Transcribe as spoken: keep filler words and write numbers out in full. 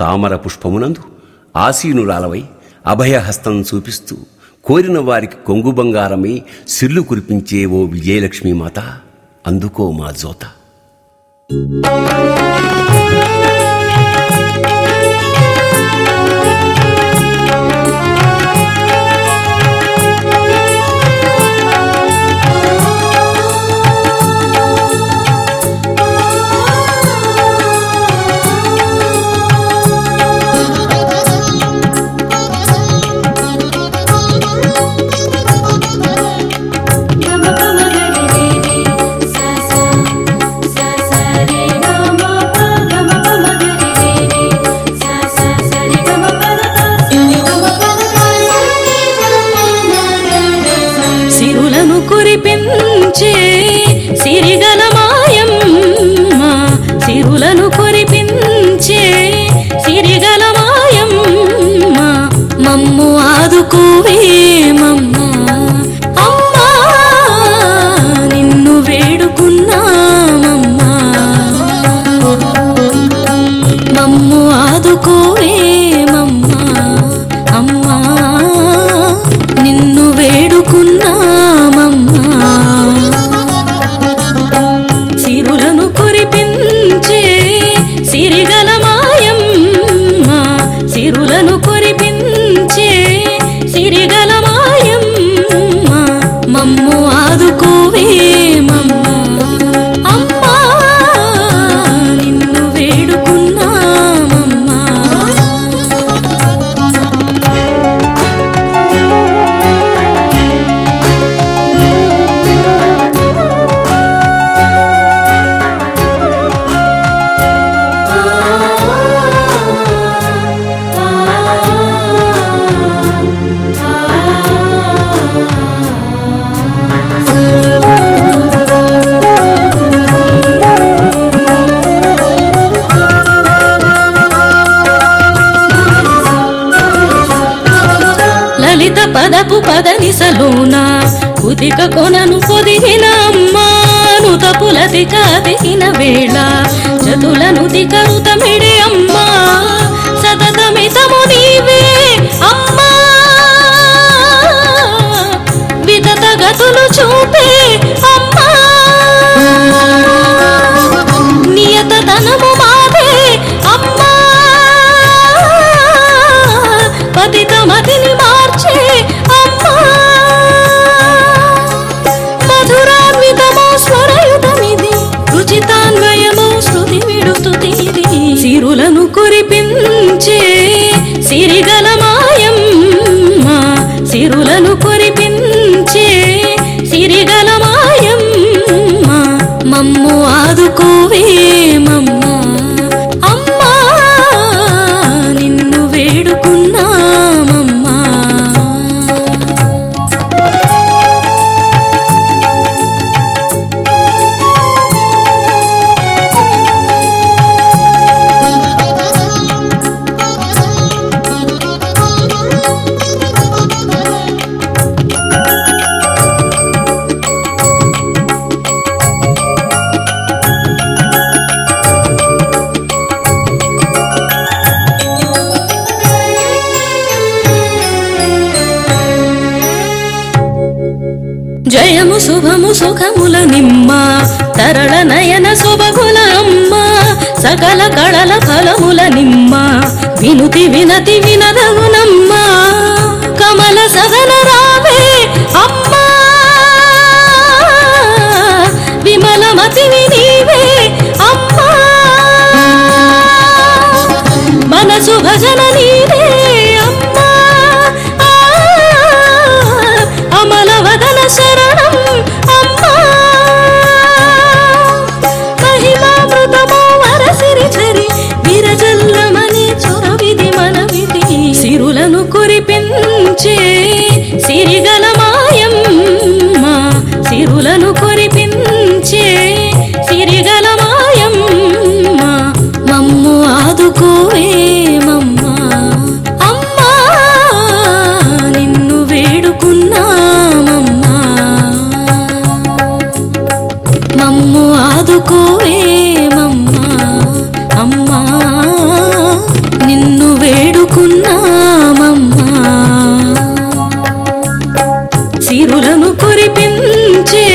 తామర పుష్పమునందు ఆసీనురాలవై అభయహస్తం చూపిస్తూ కోరిన వారికి కొంగు బంగారమై సిర్లు కురిపించే ఓ విజయలక్ష్మీ మాత, అందుకో మా జోత. కురిపించే సిరిగల మాయమ్మ సిరులను కురిపించే సిరిగల మాయమ్మ మమ్ము ఆదుకోవేమమ్మ అమ్మ నిన్ను వేడుకున్నామమ్మ మమ్ము ఆదుకోవేమమ్మ అమ్మ నిన్ను వేడుకున్నా పదపు పద నిసలోన ఉదిక కొనను పొదిగిన అమ్మాను తపుల దిక దిగిన వేళ చతులను దికరుతమిడే అమ్మా సతతమితము నీవే అమ్మా వితత గతులు చూపే అమ్మా నియత తనము మాదే అమ్మా పతిత మతిని మార్చే సిరులను కురిపించే సిరిగల మాయమ్మ సిరులను కురిపించే సిరిగల మాయమ్మ మమ్ము ఆదుకోవేమమ్మ అమ్మ నిన్ను వేడుకున్నా. జయము శుభము సుఖముల నిమ్మ తరళ నయన శుభగుల అమ్మ సకల కళల ఫలముల నిమ్మ వినుతి వినతి వినదగునమ్మ కమల సదన రావే అమ్మ విమల మతి వినీవే అమ్మ మనసు భజన నీవే అమ్మ అమల వదన శరణం అమ్మ మహిమామృతమో వరసిరి చరి విరజల్లమని చొరవిది మనవిది సిరులను కురిపించే సిరిగల మాయమ్మ సిరులను కురిపించే సిరిగల మాయమ్మ మమ్ము ఆదుకోవేమమ్మ అమ్మ నిన్ను వేడుకున్నా మమ్ము ఆదుకోవేమమ్మ అమ్మ. కురిపించే